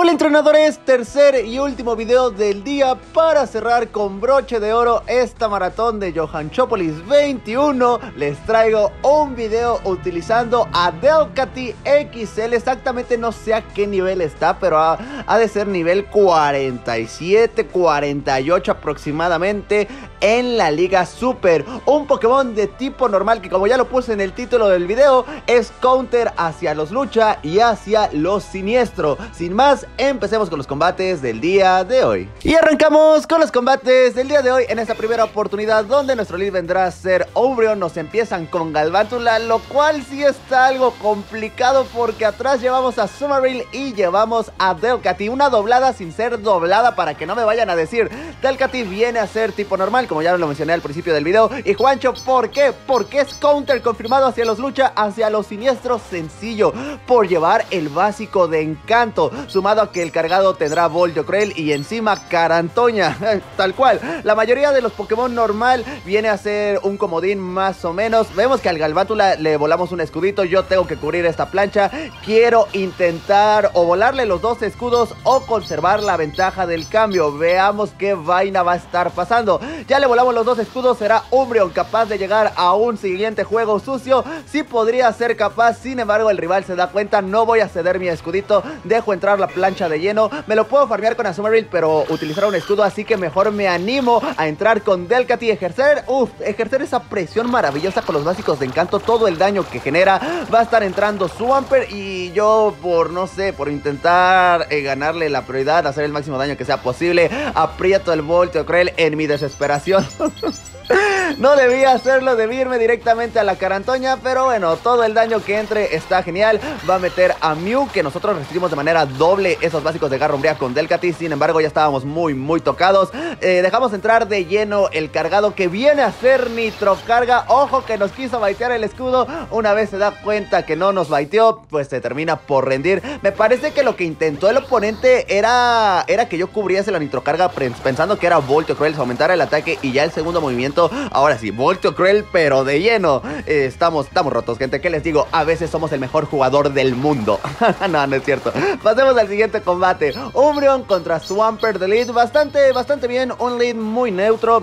Hola entrenadores, tercer y último video del día para cerrar con broche de oro esta maratón de Johanchopolis21. Les traigo un video utilizando a Delcatty XL, exactamente no sé a qué nivel está, pero ha de ser nivel 47, 48 aproximadamente en la Liga Super. Un Pokémon de tipo normal que, como ya lo puse en el título del video, es counter hacia los lucha y hacia los siniestro. Sin más, empecemos con los combates del día de hoy. Y arrancamos con los combates del día de hoy en esta primera oportunidad, donde nuestro lead vendrá a ser Umbreon. Nos empiezan con Galvantula, lo cual sí está algo complicado porque atrás llevamos a Azumarill y llevamos a Delcatty. Una doblada sin ser doblada, para que no me vayan a decir. Delcatty viene a ser tipo normal, como ya lo mencioné al principio del video. Y Juancho, ¿por qué? Porque es counter confirmado hacia los lucha, hacia los siniestros, sencillo, por llevar el básico de Encanto, sumado a que el cargado tendrá Voltio Creel y encima Carantoña. Tal cual, la mayoría de los Pokémon normal viene a ser un comodín más o menos. Vemos que al Galvantula le volamos un escudito, yo tengo que cubrir esta plancha, quiero intentar o volarle los dos escudos o conservar la ventaja del cambio. Veamos qué vaina va a estar pasando. Ya le volamos los dos escudos, será Umbreon capaz de llegar a un siguiente juego sucio. Sí podría ser capaz, sin embargo el rival se da cuenta, no voy a ceder mi escudito, dejo entrar la plancha de lleno. Me lo puedo farmear con Azumarill, pero utilizar un escudo, así que mejor me animo a entrar con Delcatty y ejercer esa presión maravillosa con los básicos de Encanto. Todo el daño que genera va a estar entrando Swampert, y yo por intentar ganarle la prioridad, hacer el máximo daño que sea posible, aprieto el Voltio Creel en mi desesperación. No debía hacerlo, debí irme directamente a la Carantoña, pero bueno, todo el daño que entre está genial. Va a meter a Mew, que nosotros resistimos de manera doble esos básicos de Garra Umbría con Delcatty. Sin embargo, ya estábamos muy tocados. Dejamos entrar de lleno el cargado, que viene a ser Nitrocarga. Ojo que nos quiso baitear el escudo. Una vez se da cuenta que no nos baiteó, pues se termina por rendir. Me parece que lo que intentó el oponente era que yo cubriese la Nitrocarga pensando que era Voltio Creel, aumentara el ataque, y ya el segundo movimiento, ahora sí, Voltio Creel, pero de lleno. Estamos rotos, gente, ¿qué les digo? A veces somos el mejor jugador del mundo. No es cierto. Pasemos al siguiente combate. Umbreon contra Swampert de lead. Bastante bien, un lead muy neutro.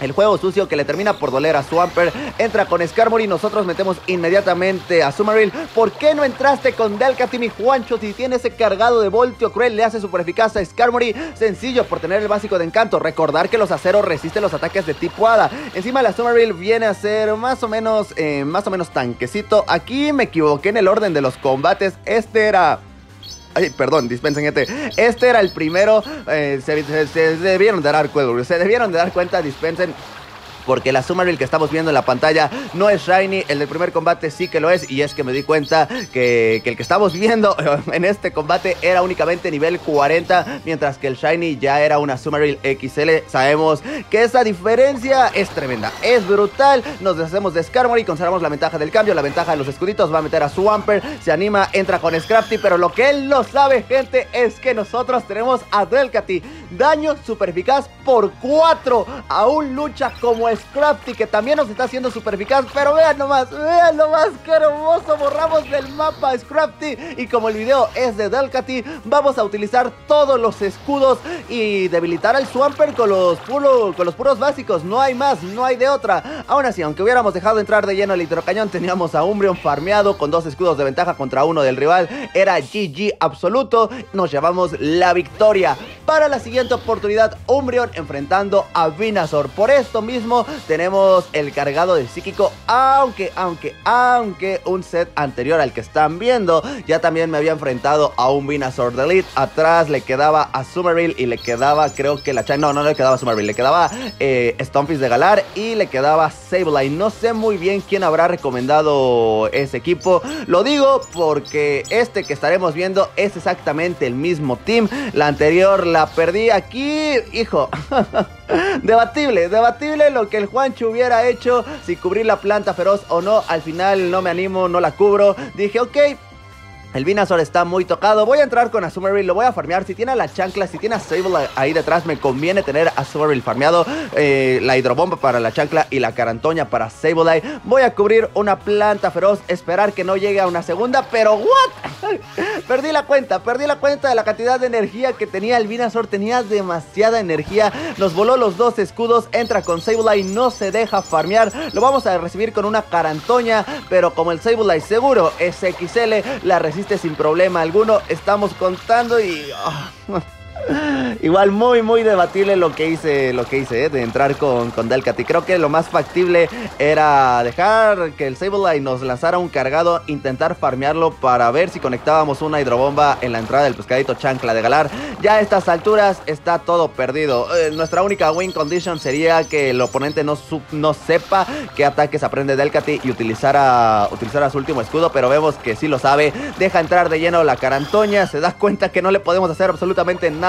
El juego sucio que le termina por doler a Swampert entra con Skarmory, nosotros metemos inmediatamente a Azumarill. ¿Por qué no entraste con Delcatty, mi Juancho? Si tiene ese cargado de Voltio Creel, le hace super eficaz a Skarmory, sencillo, por tener el básico de Encanto. Recordar que los aceros resisten los ataques de tipo hada. Encima la Azumarill viene a ser más o menos tanquecito. Aquí me equivoqué en el orden de los combates. Ay, perdón, dispensen, gente. Este era el primero. Se debieron de dar cuenta, dispensen, porque la Azumarill que estamos viendo en la pantalla no es Shiny, el del primer combate sí que lo es, y es que me di cuenta que el que estamos viendo en este combate era únicamente nivel 40, mientras que el Shiny ya era una Azumarill XL. Sabemos que esa diferencia es tremenda, es brutal. Nos deshacemos de Skarmory, conservamos la ventaja del cambio, la ventaja de los escuditos. Va a meter a Swampert, se anima, entra con Scrafty, pero lo que él no sabe, gente, es que nosotros tenemos a Delcatty. Daño super eficaz por 4, aún lucha como Scrafty, que también nos está haciendo super eficaz. Pero vean nomás qué hermoso, borramos del mapa Scrafty. Y como el video es de Delcatty, vamos a utilizar todos los escudos y debilitar al Swampert con los puros básicos. No hay más, no hay de otra. Aún así, aunque hubiéramos dejado entrar de lleno el Hidrocañón, teníamos a Umbreon farmeado con 2 escudos de ventaja contra 1 del rival. Era GG absoluto, nos llevamos la victoria. Para la siguiente oportunidad, Umbreon enfrentando a Vinazor. Por esto mismo tenemos el cargado de Psíquico, aunque un set anterior al que están viendo ya también me había enfrentado a un Vinazor de Elite. Atrás le quedaba Azumarill y le quedaba, creo que la Chansey, no le quedaba Azumarill, le quedaba Stunfisk de Galar y le quedaba Sableye. No sé muy bien quién habrá recomendado ese equipo, lo digo porque este que estaremos viendo es exactamente el mismo team. La anterior la perdí aquí, hijo. Debatible lo que el Juancho hubiera hecho, si cubrir la planta feroz o no. Al final no me animo, no la cubro. Dije, ok, el Vinazor está muy tocado, voy a entrar con Azumarill, lo voy a farmear. Si tiene a la chancla, si tiene a Sableye ahí detrás, me conviene tener a Azumarill farmeado. La hidrobomba para la chancla y la Carantoña para Sableye. Voy a cubrir una planta feroz, esperar que no llegue a una segunda, pero what? Perdí la cuenta de la cantidad de energía que tenía el Vinazor. Tenía demasiada energía. Nos voló los dos escudos. Entra con Sableye, no se deja farmear. Lo vamos a recibir con una Carantoña, pero como el Sableye seguro es XL, la resiste sin problema alguno. Estamos contando y... oh. Igual muy debatible lo que hice de entrar con Delcatty. Creo que lo más factible era dejar que el Sableye nos lanzara un cargado, intentar farmearlo para ver si conectábamos una hidrobomba en la entrada del pescadito chancla de Galar. Ya a estas alturas está todo perdido. Nuestra única win condition sería que el oponente no sepa qué ataques aprende Delcatty y utilizara su último escudo, pero vemos que sí lo sabe. Deja entrar de lleno la Carantoña, se da cuenta que no le podemos hacer absolutamente nada.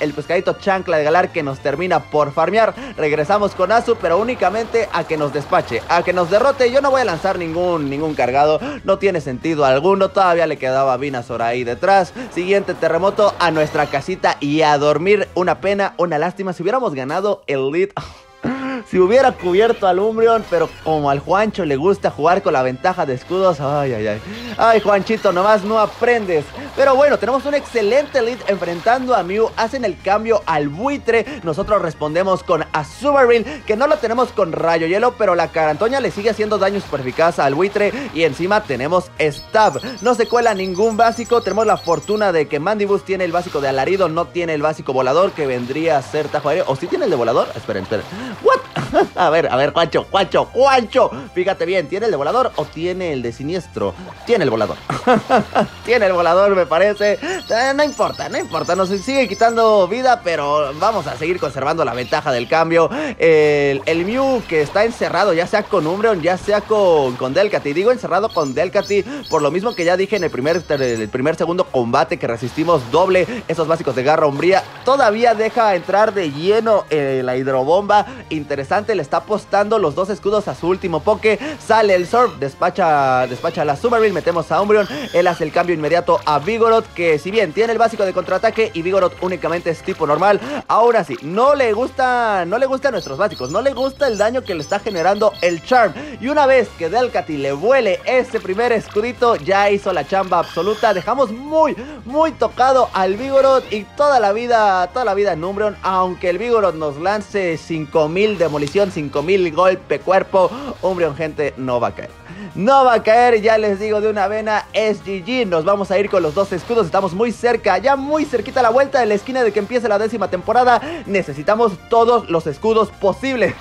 El pescadito chancla de Galar que nos termina por farmear. Regresamos con Azu, pero únicamente a que nos despache, a que nos derrote. Yo no voy a lanzar ningún cargado, no tiene sentido alguno. Todavía le quedaba Vinazor ahí detrás. Siguiente terremoto, a nuestra casita y a dormir. Una pena, una lástima. Si hubiéramos ganado el lead, si hubiera cubierto al Umbreon, pero como al Juancho le gusta jugar con la ventaja de escudos, ay Juanchito, nomás no aprendes. Pero bueno, tenemos un excelente lead enfrentando a Mew, hacen el cambio al buitre, nosotros respondemos con Azumarill, que no lo tenemos con rayo hielo, pero la Carantoña le sigue haciendo daño super eficaz al buitre, y encima tenemos Stab, no se cuela ningún básico. Tenemos la fortuna de que Mandibuzz tiene el básico de Alarido, no tiene el básico volador, que vendría a ser tajo aéreo, o si tiene el de volador, esperen, what? A ver, Juancho, fíjate bien, ¿tiene el de volador o tiene el de siniestro? Tiene el volador. Tiene el volador, me parece. No importa, nos sigue quitando vida, pero vamos a seguir conservando la ventaja del cambio. El Mew que está encerrado, ya sea con Umbreon, ya sea con Delcatty. Digo encerrado con Delcatty por lo mismo que ya dije en el primer segundo combate, que resistimos doble esos básicos de Garra Umbría. Todavía deja entrar de lleno la hidrobomba. Interesante, le está apostando los dos escudos a su último poke. Sale el surf, despacha a la Azumarill, metemos a Umbreon, él hace el cambio inmediato a Vigoroth, que si bien tiene el básico de contraataque y Vigoroth únicamente es tipo normal, ahora sí, no le gustan nuestros básicos, no le gusta el daño que le está generando el Charm, y una vez que Delcatty le vuele ese primer escudito, ya hizo la chamba absoluta. Dejamos muy tocado al Vigoroth y toda la vida en Umbreon, aunque el Vigoroth nos lance 5000 demolición, 5000 golpe cuerpo, Umbreon, gente, no va a caer, ya les digo de una vena, es GG. Nos vamos a ir con los dos escudos, estamos muy cerca, ya muy cerquita, a la vuelta de la esquina de que empiece la 10ª temporada. Necesitamos todos los escudos posibles.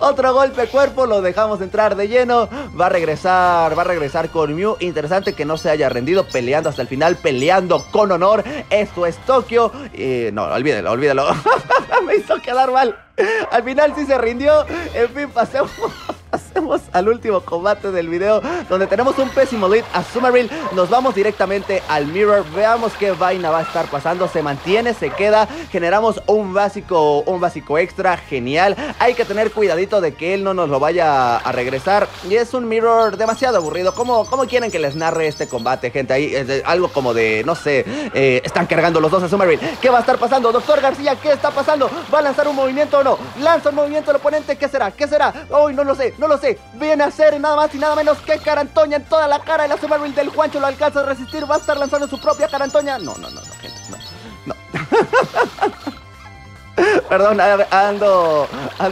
Otro golpe cuerpo, lo dejamos entrar de lleno, va a regresar con Mew. Interesante que no se haya rendido, peleando hasta el final, peleando con honor. Esto es Tokio, no, olvídelo. Me hizo quedar mal. Al final sí se rindió. En fin, pasemos al último combate del video, donde tenemos un pésimo lead a Azumarill. Nos vamos directamente al mirror, veamos qué vaina va a estar pasando. Se mantiene, se queda, generamos un básico extra, genial. Hay que tener cuidadito de que él no nos lo vaya a regresar, y es un mirror demasiado aburrido. ¿Cómo quieren que les narre este combate, gente? Ahí algo como de, no sé, están cargando los dos a Azumarill. ¿Qué va a estar pasando? Doctor García, ¿qué está pasando? ¿Va a lanzar un movimiento o no? ¿Lanza un movimiento al oponente? ¿Qué será? Uy, no lo sé, viene a ser nada más y nada menos que Carantoña en toda la cara. El Azumarill del Juancho lo alcanza a resistir, va a estar lanzando su propia Carantoña. No, gente, no. Perdón, ando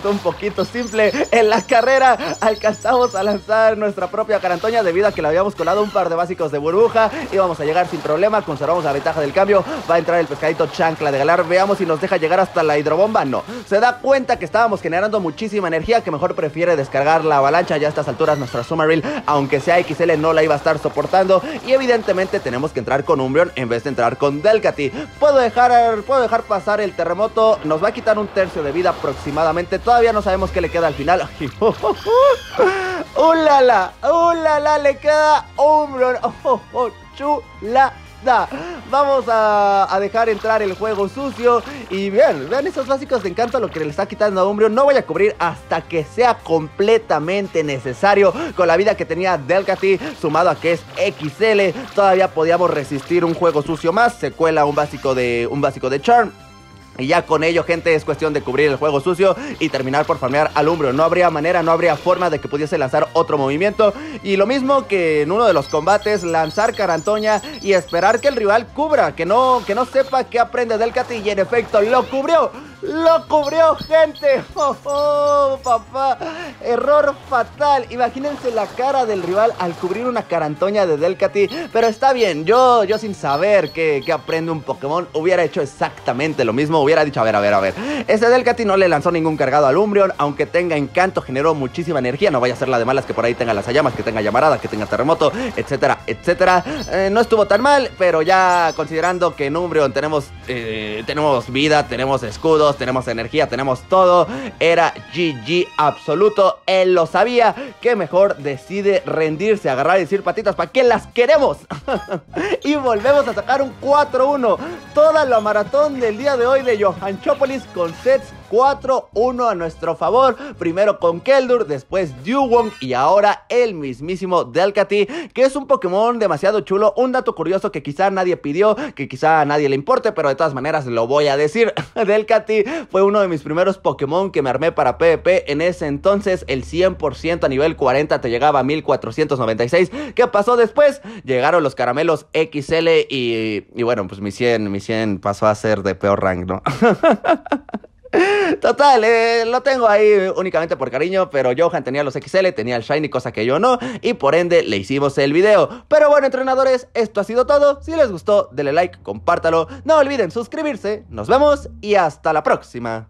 un poquito simple. En la carrera alcanzamos a lanzar nuestra propia Carantoña, debido a que le habíamos colado un par de básicos de burbuja. Íbamos a llegar sin problema, conservamos la ventaja del cambio. Va a entrar el pescadito chancla de Galar, veamos si nos deja llegar hasta la hidrobomba. No, se da cuenta que estábamos generando muchísima energía, que mejor prefiere descargar la avalancha. Ya a estas alturas nuestra Azumarill, aunque sea XL, no la iba a estar soportando, y evidentemente tenemos que entrar con Umbreon en vez de entrar con Delcatty. Puedo dejar pasar el terremoto, nos va a quitar un tercio de vida aproximadamente. Todavía no sabemos qué le queda al final. ¡Ulala! Le queda Umbreon. ¡Chulada! Vamos a dejar entrar el juego sucio. Y vean esos básicos de encanto, lo que le está quitando a Umbreon. No voy a cubrir hasta que sea completamente necesario. Con la vida que tenía Delcatty, sumado a que es XL, todavía podíamos resistir un juego sucio más. Se cuela un básico de Charm. Y ya con ello, gente, es cuestión de cubrir el juego sucio y terminar por farmear al Umbreon. No habría manera, no habría forma de que pudiese lanzar otro movimiento. Y lo mismo que en uno de los combates, lanzar Carantoña y esperar que el rival cubra, que no sepa qué aprende Delcatty. Y en efecto, lo cubrió. ¡Lo cubrió, gente! ¡Oh, oh, papá! Error fatal. Imagínense la cara del rival al cubrir una Carantoña de Delcatty. Pero está bien, yo sin saber que aprende un Pokémon hubiera hecho exactamente lo mismo. Hubiera dicho, a ver. Ese Delcatty no le lanzó ningún cargado al Umbreon. Aunque tenga encanto, generó muchísima energía. No vaya a ser la de malas que por ahí tenga las llamas, que tenga llamarada, que tenga terremoto, etcétera, etcétera. No estuvo tan mal, pero ya considerando que en Umbreon tenemos vida, tenemos escudos, tenemos energía, tenemos todo. Era GG absoluto. Él lo sabía. Que mejor decide rendirse, agarrar y decir: patitas, ¿para qué las queremos? Y volvemos a sacar un 4-1. Toda la maratón del día de hoy de Johanchopolis con sets 4-1 a nuestro favor. Primero con Keldur, después Dewong y ahora el mismísimo Delcatty, que es un Pokémon demasiado chulo. Un dato curioso que quizá nadie pidió, que quizá a nadie le importe, pero de todas maneras lo voy a decir. Delcatty fue uno de mis primeros Pokémon que me armé para PvP. En ese entonces el 100% a nivel 40 te llegaba a 1496. ¿Qué pasó después? Llegaron los caramelos XL y bueno, pues mi 100 pasó a ser de peor rank, ¿no? Total, lo tengo ahí únicamente por cariño, pero Johan tenía los XL, tenía el Shiny, cosa que yo no, y por ende le hicimos el video. Pero bueno, entrenadores, esto ha sido todo. Si les gustó, denle like, compártalo, no olviden suscribirse, nos vemos y hasta la próxima.